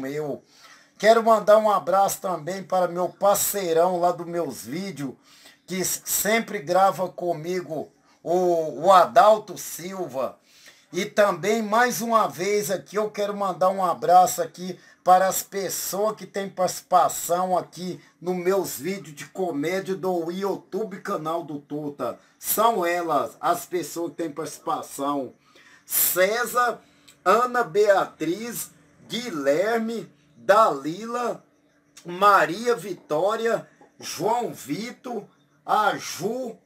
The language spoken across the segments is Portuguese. meu. Quero mandar um abraço também para meu parceirão lá dos meus vídeos, que sempre grava comigo, o Adalto Silva. E também, mais uma vez aqui, eu quero mandar um abraço aqui para as pessoas que têm participação aqui nos meus vídeos de comédia do YouTube canal do Tuta. São elas, as pessoas que têm participação: César, Ana Beatriz, Guilherme, Dalila, Maria Vitória, João Vitor, a Ju,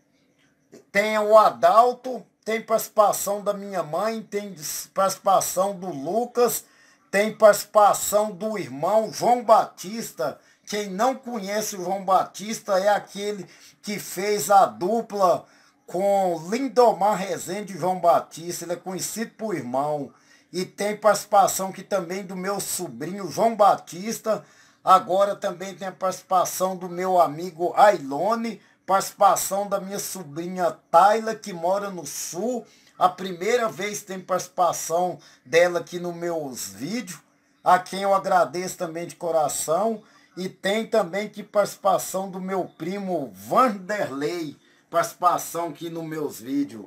tem o Adalto, tem participação da minha mãe, tem participação do Lucas, tem participação do irmão João Batista. Quem não conhece o João Batista é aquele que fez a dupla com Lindomar Rezende e João Batista. Ele é conhecido por irmão. E tem participação aqui também do meu sobrinho João Batista. Agora também tem a participação do meu amigo Ailone. Participação da minha sobrinha Tayla, que mora no Sul. A primeira vez tem participação dela aqui nos meus vídeos, a quem eu agradeço também de coração. E tem também que participação do meu primo Vanderlei. Participação aqui nos meus vídeos.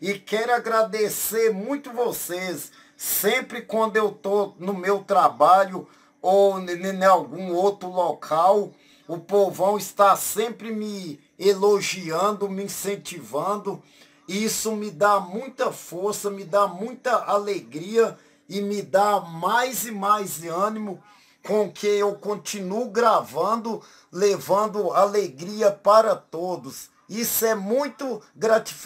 E quero agradecer muito vocês. Sempre quando eu tô no meu trabalho ou em algum outro local, o povão está sempre me elogiando, me incentivando. Isso me dá muita força, me dá muita alegria e me dá mais e mais ânimo com que eu continuo gravando, levando alegria para todos. Isso é muito gratificante.